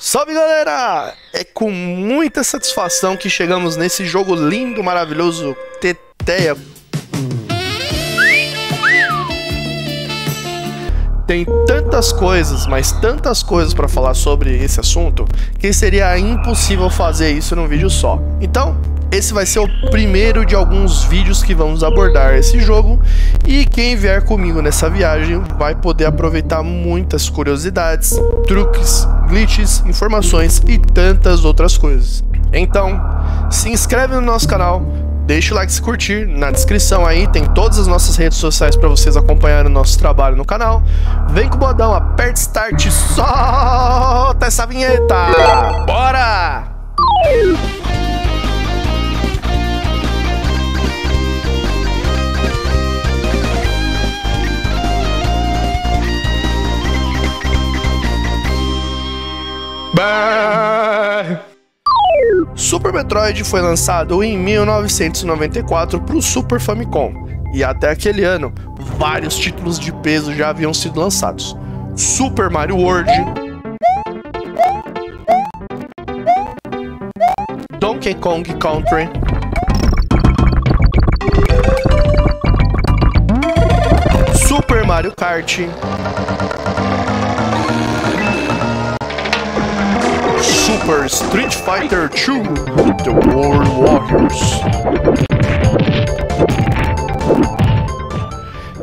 Salve galera! É com muita satisfação que chegamos nesse jogo lindo, maravilhoso, Teteia. Tem tantas coisas, mas tantas coisas para falar sobre esse assunto, que seria impossível fazer isso num vídeo só. Então, esse vai ser o primeiro de alguns vídeos que vamos abordar esse jogo, e quem vier comigo nessa viagem vai poder aproveitar muitas curiosidades, truques, glitches, informações e tantas outras coisas. Então, se inscreve no nosso canal, deixa o like se curtir, na descrição aí tem todas as nossas redes sociais para vocês acompanharem o nosso trabalho no canal. Vem com o Bodão, aperta Start, solta essa vinheta! Bora! Super Metroid foi lançado em 1994 para o Super Famicom, e até aquele ano, vários títulos de peso já haviam sido lançados. Super Mario World, Donkey Kong Country, Super Mario Kart, Super Street Fighter II The World Warriors.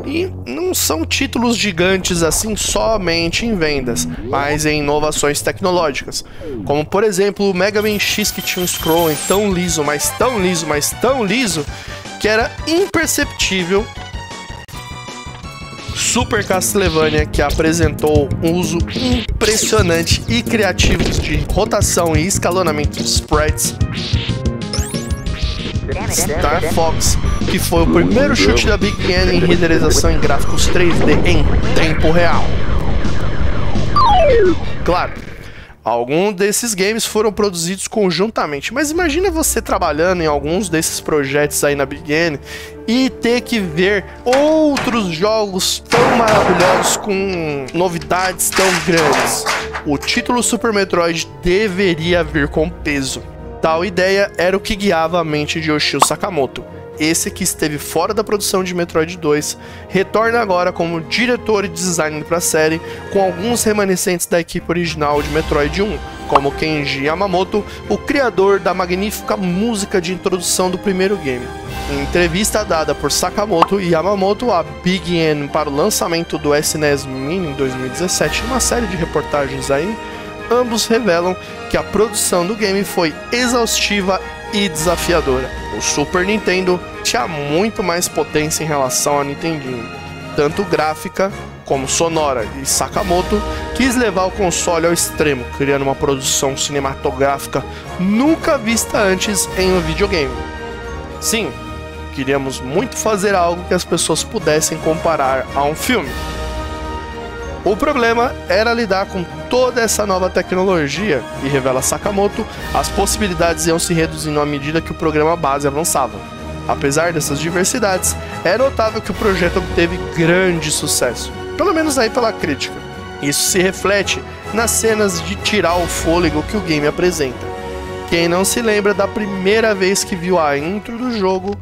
E não são títulos gigantes assim somente em vendas, mas em inovações tecnológicas. Como por exemplo o Mega Man X, que tinha um scroll tão liso, mas tão liso, mas tão liso, que era imperceptível. Super Castlevania, que apresentou um uso impressionante e criativo de rotação e escalonamento de sprites. Star Fox, que foi o primeiro chute da Big N em renderização em gráficos 3D em tempo real. Claro, alguns desses games foram produzidos conjuntamente, mas imagina você trabalhando em alguns desses projetos aí na Big N e ter que ver outros jogos tão maravilhosos com novidades tão grandes. O título Super Metroid deveria vir com peso. Tal ideia era o que guiava a mente de Yoshio Sakamoto. Esse que esteve fora da produção de Metroid 2, retorna agora como diretor e designer para a série, com alguns remanescentes da equipe original de Metroid 1, como Kenji Yamamoto, o criador da magnífica música de introdução do primeiro game. Em entrevista dada por Sakamoto e Yamamoto à Big N para o lançamento do SNES Mini em 2017, uma série de reportagens aí, ambos revelam que a produção do game foi exaustiva e desafiadora. O Super Nintendo tinha muito mais potência em relação ao Nintendinho, tanto gráfica como sonora, e Sakamoto quis levar o console ao extremo, criando uma produção cinematográfica nunca vista antes em um videogame. Sim, queríamos muito fazer algo que as pessoas pudessem comparar a um filme. O problema era lidar com toda essa nova tecnologia, e revela Sakamoto, as possibilidades iam se reduzindo à medida que o programa base avançava. Apesar dessas diversidades, é notável que o projeto obteve grande sucesso, pelo menos aí pela crítica. Isso se reflete nas cenas de tirar o fôlego que o game apresenta. Quem não se lembra da primeira vez que viu a intro do jogo,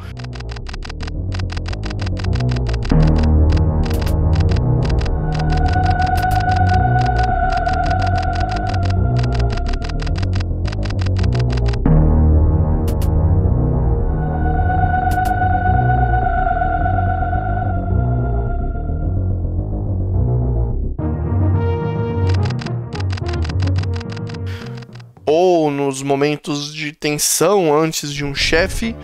ou nos momentos de tensão antes de um chefe,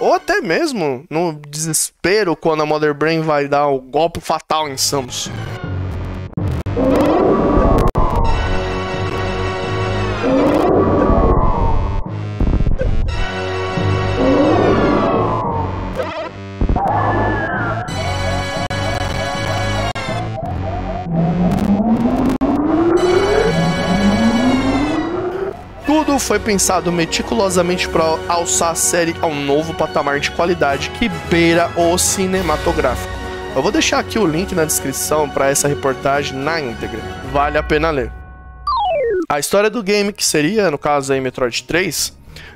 ou até mesmo no desespero quando a Mother Brain vai dar o golpe fatal em Samus. Tudo foi pensado meticulosamente para alçar a série a um novo patamar de qualidade que beira o cinematográfico. Eu vou deixar aqui o link na descrição para essa reportagem na íntegra. Vale a pena ler. A história do game, que seria, no caso aí, Metroid 3,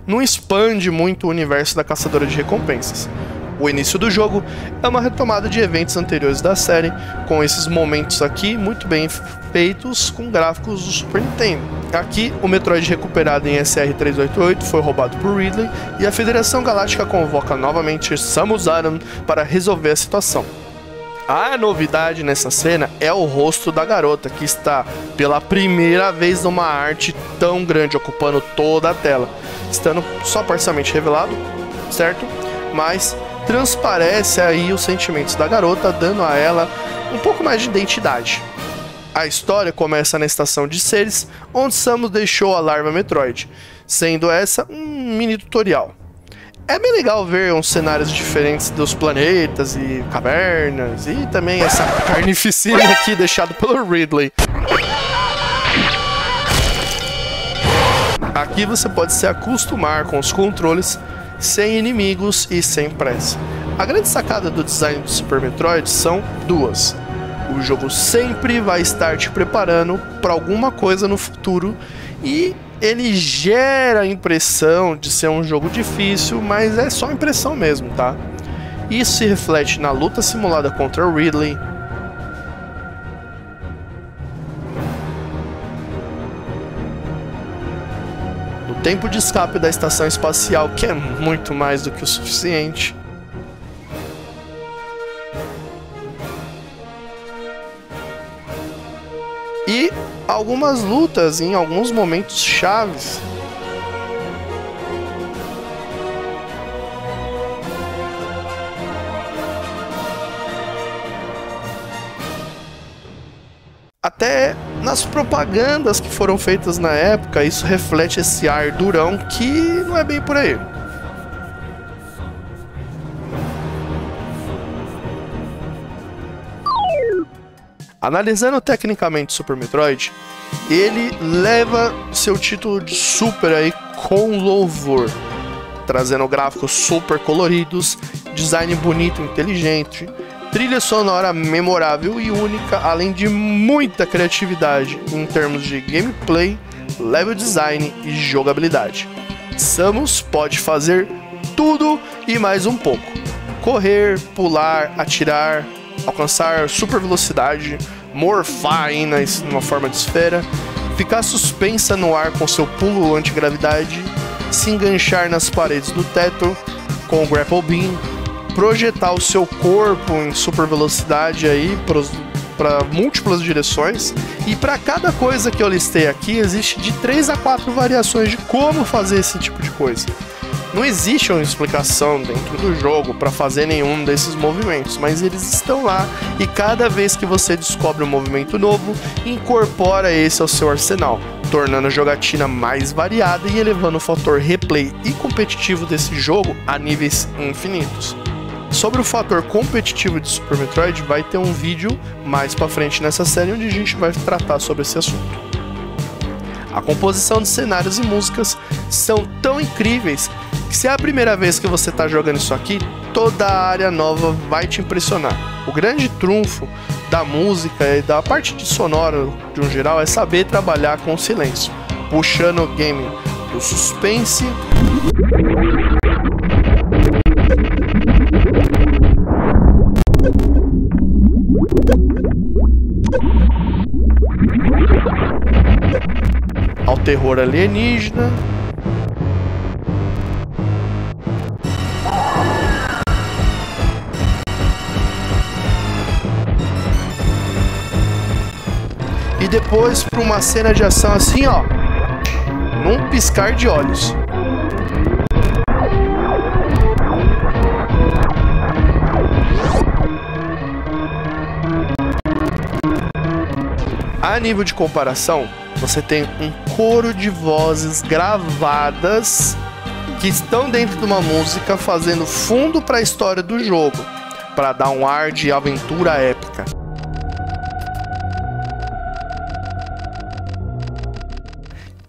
não expande muito o universo da caçadora de recompensas. O início do jogo é uma retomada de eventos anteriores da série, com esses momentos aqui muito bem feitos com gráficos do Super Nintendo. Aqui, o Metroid recuperado em SR388 foi roubado por Ridley e a Federação Galáctica convoca novamente Samus Aran para resolver a situação. A novidade nessa cena é o rosto da garota, que está pela primeira vez numa arte tão grande, ocupando toda a tela, estando só parcialmente revelado, certo? Mas transparece aí os sentimentos da garota, dando a ela um pouco mais de identidade. A história começa na estação de Ceres, onde Samus deixou a larva Metroid, sendo essa um mini tutorial. É bem legal ver uns cenários diferentes dos planetas e cavernas, e também essa carnificina aqui deixada pelo Ridley. Aqui você pode se acostumar com os controles, sem inimigos e sem pressa. A grande sacada do design do Super Metroid são duas. O jogo sempre vai estar te preparando para alguma coisa no futuro e ele gera a impressão de ser um jogo difícil, mas é só impressão mesmo, tá? Isso se reflete na luta simulada contra Ridley, no tempo de escape da estação espacial, que é muito mais do que o suficiente, e algumas lutas em alguns momentos chaves. Até nas propagandas que foram feitas na época, isso reflete esse ar durão que não é bem por aí. Analisando tecnicamente Super Metroid, ele leva seu título de Super aí com louvor, trazendo gráficos super coloridos, design bonito e inteligente, trilha sonora memorável e única, além de muita criatividade em termos de gameplay, level design e jogabilidade. Samus pode fazer tudo e mais um pouco: correr, pular, atirar, alcançar super velocidade, morfar ainda numa forma de esfera, ficar suspensa no ar com seu pulo antigravidade, se enganchar nas paredes do teto com o Grapple Beam, projetar o seu corpo em super velocidade aí para múltiplas direções, e para cada coisa que eu listei aqui existe de 3 a 4 variações de como fazer esse tipo de coisa. Não existe uma explicação dentro do jogo para fazer nenhum desses movimentos, mas eles estão lá e cada vez que você descobre um movimento novo, incorpora esse ao seu arsenal, tornando a jogatina mais variada e elevando o fator replay e competitivo desse jogo a níveis infinitos. Sobre o fator competitivo de Super Metroid, vai ter um vídeo mais pra frente nessa série onde a gente vai tratar sobre esse assunto. A composição de cenários e músicas são tão incríveis que, se é a primeira vez que você está jogando isso aqui, toda a área nova vai te impressionar. O grande trunfo da música e da parte de sonoro de um geral é saber trabalhar com o silêncio, puxando o game do suspense ao terror alienígena, e depois para uma cena de ação assim, ó, num piscar de olhos. A nível de comparação, você tem um coro de vozes gravadas que estão dentro de uma música, fazendo fundo para a história do jogo, para dar um ar de aventura épica.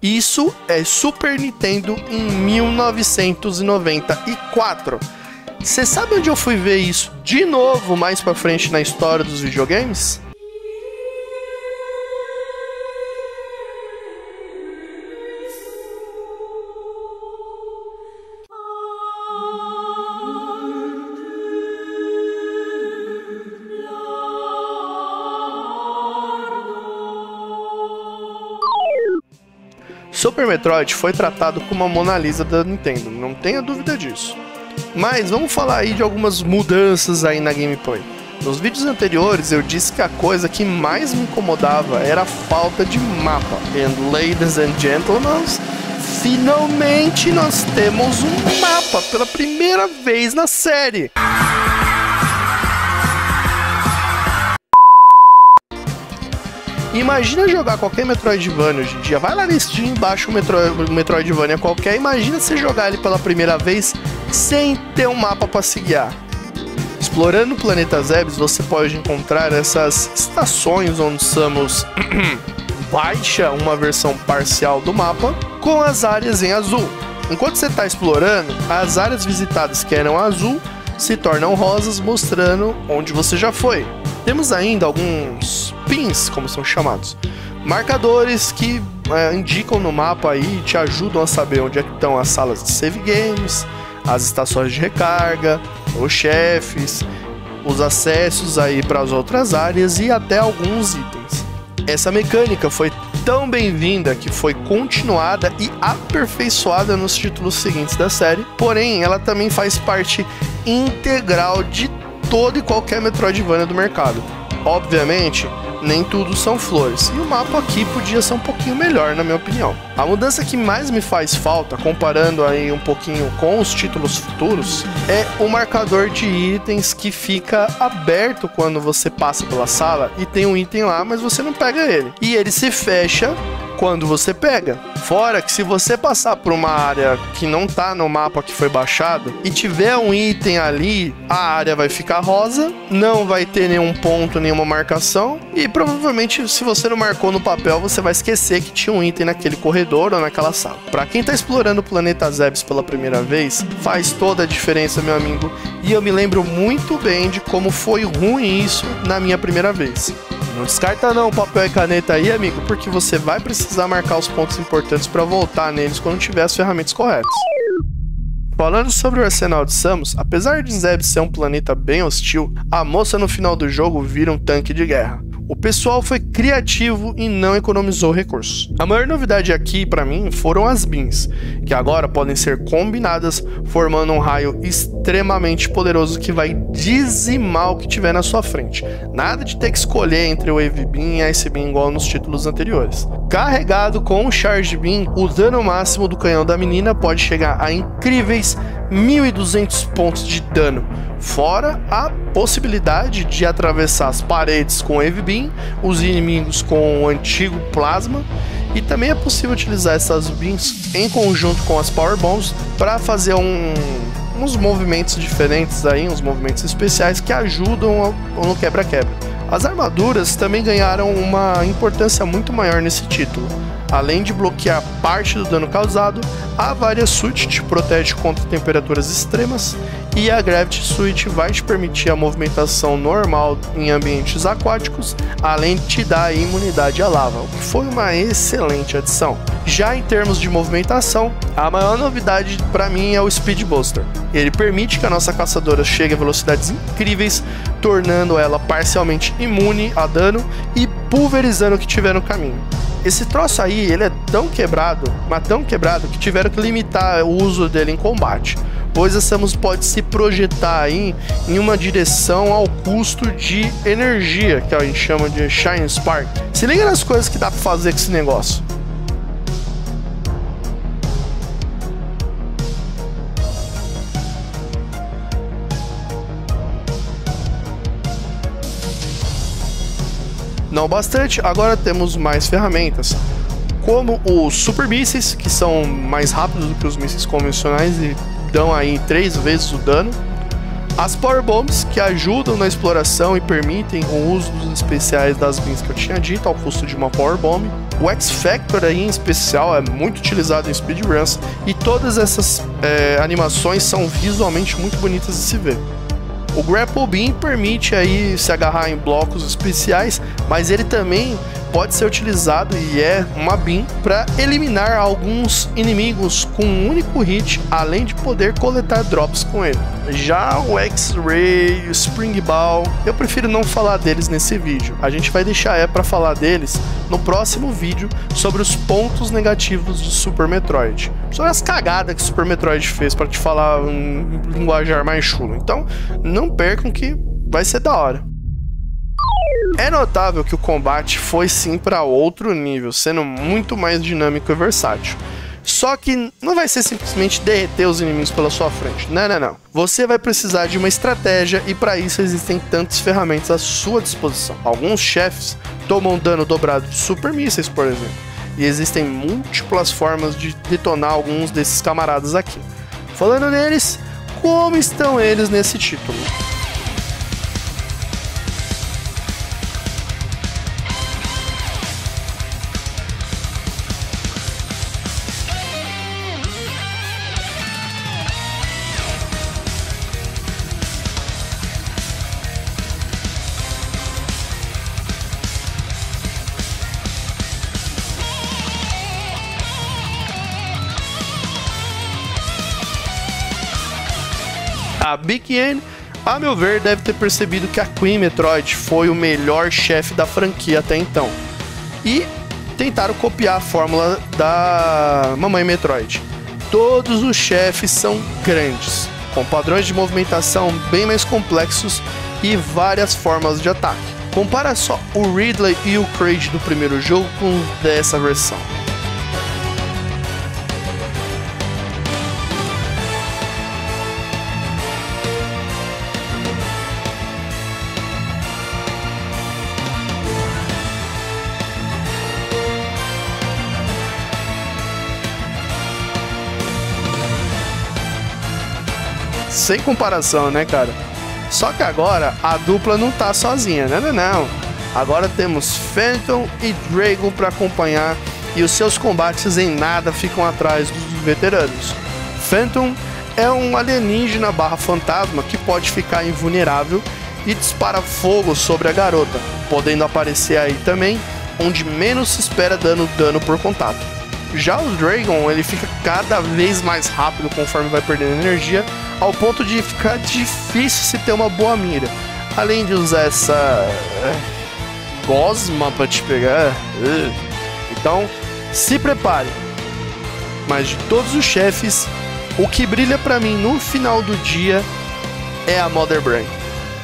Isso é Super Nintendo em 1994. Você sabe onde eu fui ver isso de novo mais pra frente na história dos videogames? Super Metroid foi tratado como a Mona Lisa da Nintendo, não tenha dúvida disso. Mas vamos falar aí de algumas mudanças aí na gameplay. Nos vídeos anteriores eu disse que a coisa que mais me incomodava era a falta de mapa. And ladies and gentlemen, finalmente nós temos um mapa pela primeira vez na série. Imagina jogar qualquer Metroidvania hoje em dia, vai lá na Steam, baixa o Metroidvania qualquer, imagina você jogar ele pela primeira vez sem ter um mapa para se guiar. Explorando o planeta Zebes, você pode encontrar essas estações onde Samus baixa uma versão parcial do mapa com as áreas em azul. Enquanto você está explorando, as áreas visitadas que eram azul se tornam rosas, mostrando onde você já foi. Temos ainda alguns pins, como são chamados, marcadores que indicam no mapa e te ajudam a saber onde é que estão as salas de save games, as estações de recarga, os chefes, os acessos aí para as outras áreas e até alguns itens. Essa mecânica foi tão bem-vinda que foi continuada e aperfeiçoada nos títulos seguintes da série, porém ela também faz parte integral de todo e qualquer Metroidvania do mercado. Obviamente, nem tudo são flores, e o mapa aqui podia ser um pouquinho melhor, na minha opinião. A mudança que mais me faz falta, comparando aí um pouquinho com os títulos futuros, é o marcador de itens que fica aberto quando você passa pela sala e tem um item lá, mas você não pega ele. E ele se fecha quando você pega. Fora que se você passar por uma área que não tá no mapa que foi baixado e tiver um item ali, a área vai ficar rosa, não vai ter nenhum ponto, nenhuma marcação, e provavelmente se você não marcou no papel, você vai esquecer que tinha um item naquele corredor ou naquela sala. Pra quem tá explorando o planeta Zebes pela primeira vez, faz toda a diferença, meu amigo, e eu me lembro muito bem de como foi ruim isso na minha primeira vez. Não descarta não papel e caneta aí, amigo, porque você vai precisar marcar os pontos importantes para voltar neles quando tiver as ferramentas corretas. Falando sobre o arsenal de Samus, apesar de Zebes ser um planeta bem hostil, a moça no final do jogo vira um tanque de guerra. O pessoal foi criativo e não economizou recursos. A maior novidade aqui, para mim, foram as beams, que agora podem ser combinadas, formando um raio extremamente poderoso que vai dizimar o que tiver na sua frente. Nada de ter que escolher entre o Wave Beam e a Ice Beam igual nos títulos anteriores. Carregado com o Charge Beam, o dano máximo do canhão da menina pode chegar a incríveis 1.200 pontos de dano. Fora a possibilidade de atravessar as paredes com o Wave Beam, os inimigos com o antigo Plasma, e também é possível utilizar essas beams em conjunto com as Power Bombs para fazer uns movimentos diferentes aí, uns movimentos especiais que ajudam no quebra-quebra. As armaduras também ganharam uma importância muito maior nesse título. Além de bloquear parte do dano causado, a Varia Suit te protege contra temperaturas extremas e a Gravity Suit vai te permitir a movimentação normal em ambientes aquáticos, além de te dar imunidade à lava, o que foi uma excelente adição. Já em termos de movimentação, a maior novidade para mim é o Speed Booster. Ele permite que a nossa caçadora chegue a velocidades incríveis, tornando ela parcialmente imune a dano e pulverizando o que tiver no caminho. Esse troço aí, ele é tão quebrado, mas tão quebrado, que tiveram que limitar o uso dele em combate, pois a Samus pode se projetar aí em uma direção ao custo de energia, que a gente chama de Shine Spark. Se liga nas coisas que dá pra fazer com esse negócio. Não bastante, agora temos mais ferramentas, como os Super Mísseis, que são mais rápidos do que os mísseis convencionais e dão aí 3 vezes o dano. As Power Bombs, que ajudam na exploração e permitem o uso dos especiais das bins que eu tinha dito, ao custo de uma Power Bomb. O X-Factor aí em especial é muito utilizado em speedruns, e todas essas animações são visualmente muito bonitas de se ver. O Grapple Beam permite aí se agarrar em blocos especiais, mas ele também pode ser utilizado, e é uma beam, para eliminar alguns inimigos com um único hit, além de poder coletar drops com ele. Já o X-Ray, o Spring Ball, eu prefiro não falar deles nesse vídeo. A gente vai deixar para falar deles no próximo vídeo sobre os pontos negativos de Super Metroid. Sobre as cagadas que Super Metroid fez, para te falar um linguajar mais chulo. Então, não percam que vai ser da hora. É notável que o combate foi sim para outro nível, sendo muito mais dinâmico e versátil. Só que não vai ser simplesmente derreter os inimigos pela sua frente, não. Você vai precisar de uma estratégia, e para isso existem tantas ferramentas à sua disposição. Alguns chefes tomam dano dobrado de super mísseis, por exemplo, e existem múltiplas formas de detonar alguns desses camaradas aqui. Falando neles, como estão eles nesse título? A Big N, a meu ver, deve ter percebido que a Queen Metroid foi o melhor chefe da franquia até então, e tentaram copiar a fórmula da Mamãe Metroid. Todos os chefes são grandes, com padrões de movimentação bem mais complexos e várias formas de ataque. Compara só o Ridley e o Kraid do primeiro jogo com dessa versão. Sem comparação, né, cara? Só que agora a dupla não tá sozinha, não. Agora temos Phantom e Draygon para acompanhar, e os seus combates em nada ficam atrás dos veteranos. Phantom é um alienígena barra fantasma que pode ficar invulnerável e dispara fogo sobre a garota, podendo aparecer aí também onde menos se espera, dando dano por contato. Já o Draygon, ele fica cada vez mais rápido conforme vai perdendo energia, ao ponto de ficar difícil se ter uma boa mira. Além de usar essa gosma para te pegar. Então, se prepare. Mas de todos os chefes, o que brilha para mim no final do dia é a Mother Brain.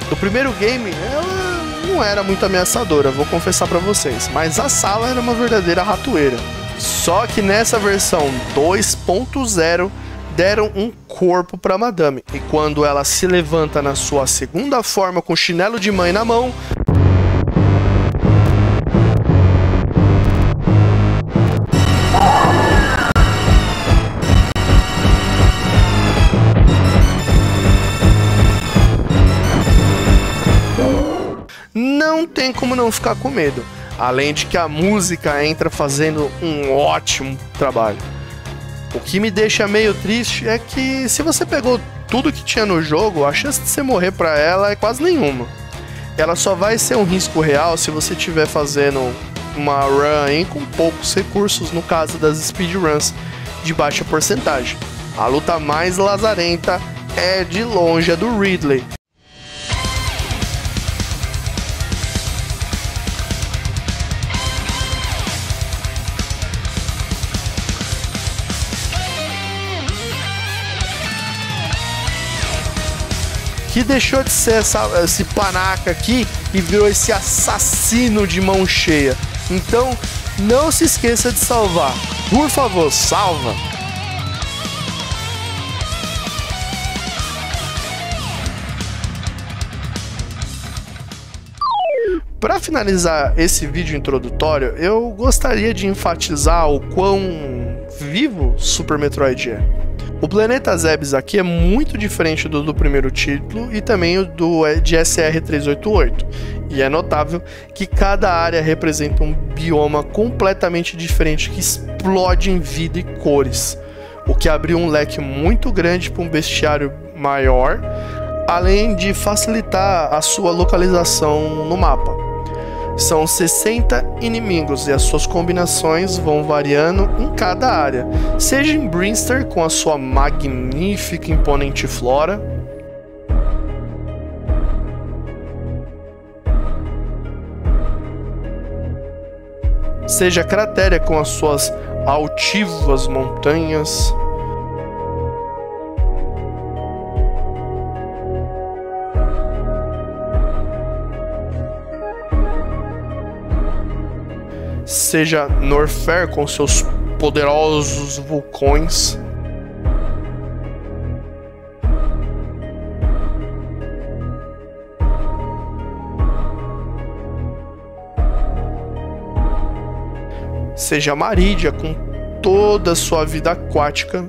Do primeiro game, ela não era muito ameaçadora, vou confessar para vocês, mas a sala era uma verdadeira ratoeira. Só que nessa versão 2.0 deram um corpo pra madame, e quando ela se levanta na sua segunda forma com chinelo de mãe na mão, não tem como não ficar com medo. Além de que a música entra fazendo um ótimo trabalho. O que me deixa meio triste é que, se você pegou tudo que tinha no jogo, a chance de você morrer pra ela é quase nenhuma. Ela só vai ser um risco real se você estiver fazendo uma run aí com poucos recursos, no caso das speedruns de baixa porcentagem. A luta mais lazarenta é de longe a do Ridley. Que deixou de ser esse panaca aqui e virou esse assassino de mão cheia. Então, não se esqueça de salvar. Por favor, salva! Para finalizar esse vídeo introdutório, eu gostaria de enfatizar o quão vivo Super Metroid é. O planeta Zebes aqui é muito diferente do primeiro título e também de SR388. E é notável que cada área representa um bioma completamente diferente que explode em vida e cores, o que abriu um leque muito grande para um bestiário maior, além de facilitar a sua localização no mapa. São 60 inimigos e as suas combinações vão variando em cada área, seja em Brimster com a sua magnífica e imponente flora, seja Cratéria com as suas altivas montanhas, seja Norfair com seus poderosos vulcões, seja Maridia com toda a sua vida aquática,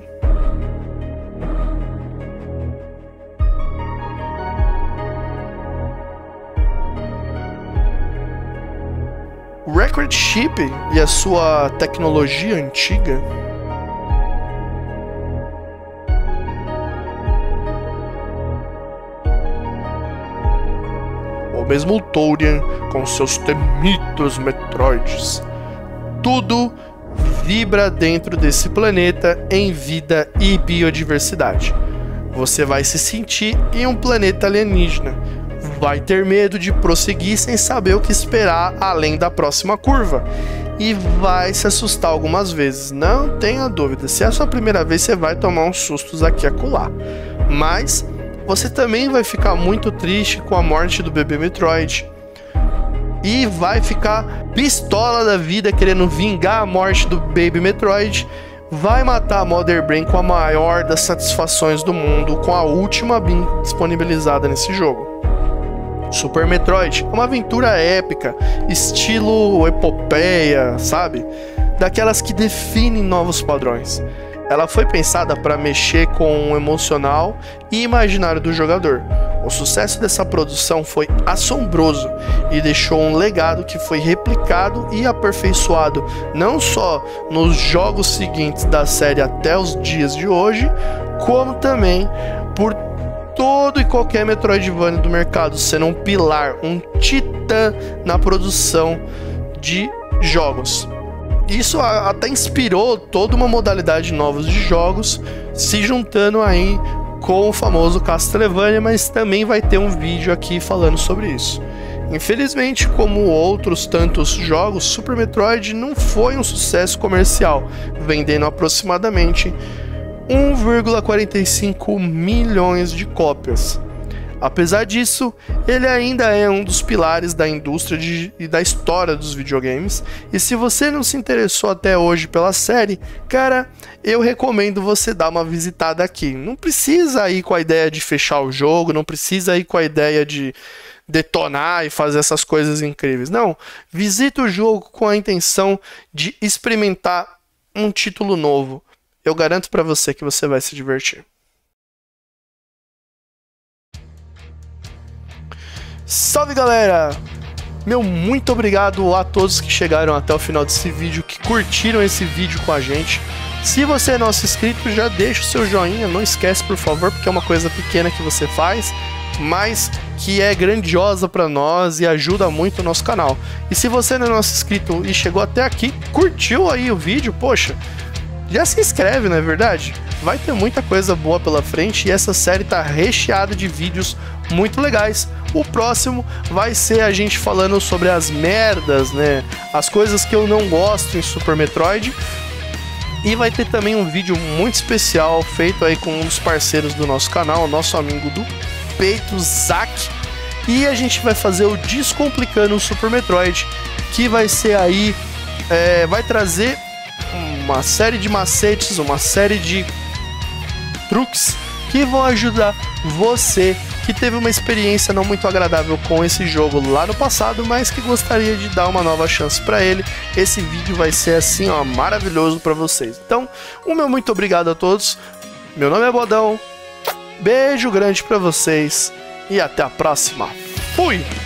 Record Ship e a sua tecnologia antiga, ou mesmo o Tourian com seus temidos Metroids. Tudo vibra dentro desse planeta em vida e biodiversidade. Você vai se sentir em um planeta alienígena. Vai ter medo de prosseguir sem saber o que esperar além da próxima curva. E vai se assustar algumas vezes, não tenha dúvida. Se é a sua primeira vez, você vai tomar uns sustos aqui e acolá. Mas você também vai ficar muito triste com a morte do bebê Metroid. E vai ficar pistola da vida querendo vingar a morte do Baby Metroid. Vai matar a Mother Brain com a maior das satisfações do mundo, com a última Beam disponibilizada nesse jogo. Super Metroid é uma aventura épica, estilo epopeia, sabe? Daquelas que definem novos padrões. Ela foi pensada para mexer com o emocional e imaginário do jogador. O sucesso dessa produção foi assombroso e deixou um legado que foi replicado e aperfeiçoado não só nos jogos seguintes da série até os dias de hoje, como também por todo e qualquer Metroidvania do mercado, sendo um pilar, um titã na produção de jogos. Isso até inspirou toda uma modalidade nova de jogos, se juntando aí com o famoso Castlevania, mas também vai ter um vídeo aqui falando sobre isso. Infelizmente, como outros tantos jogos, Super Metroid não foi um sucesso comercial, vendendo aproximadamente 1,45 milhões de cópias. Apesar disso, ele ainda é um dos pilares da indústria e da história dos videogames. E se você não se interessou até hoje pela série, cara, eu recomendo você dar uma visitada aqui. Não precisa ir com a ideia de fechar o jogo, não precisa ir com a ideia de detonar e fazer essas coisas incríveis. Não, visita o jogo com a intenção de experimentar um título novo. Eu garanto para você que você vai se divertir. Salve galera! Meu muito obrigado a todos que chegaram até o final desse vídeo, que curtiram esse vídeo com a gente. Se você é nosso inscrito, já deixa o seu joinha, não esquece por favor, porque é uma coisa pequena que você faz, mas que é grandiosa para nós e ajuda muito o nosso canal. E se você não é nosso inscrito e chegou até aqui, curtiu aí o vídeo, poxa, já se inscreve, não é verdade? Vai ter muita coisa boa pela frente e essa série tá recheada de vídeos muito legais. O próximo vai ser a gente falando sobre as merdas, né? As coisas que eu não gosto em Super Metroid. E vai ter também um vídeo muito especial feito aí com um dos parceiros do nosso canal, nosso amigo do peito, Zac. E a gente vai fazer o Descomplicando o Super Metroid, que vai ser aí... vai trazer uma série de macetes, uma série de truques que vão ajudar você que teve uma experiência não muito agradável com esse jogo lá no passado, mas que gostaria de dar uma nova chance para ele. Esse vídeo vai ser assim, ó, maravilhoso para vocês. Então, o meu muito obrigado a todos. Meu nome é Bodão. Beijo grande pra vocês e até a próxima. Fui!